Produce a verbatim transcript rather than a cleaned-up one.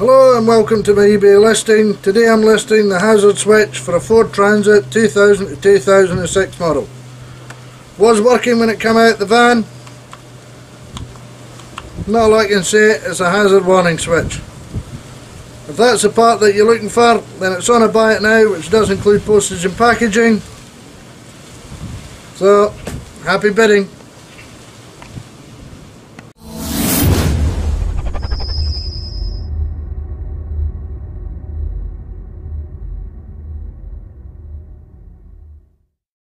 Hello and welcome to my eBay listing. Today I'm listing the hazard switch for a Ford Transit two thousand to two thousand six model. Was working when it came out the van. Not all I can say, it's a hazard warning switch. If that's the part that you're looking for, then it's on a buy it now, which does include postage and packaging. So, happy bidding.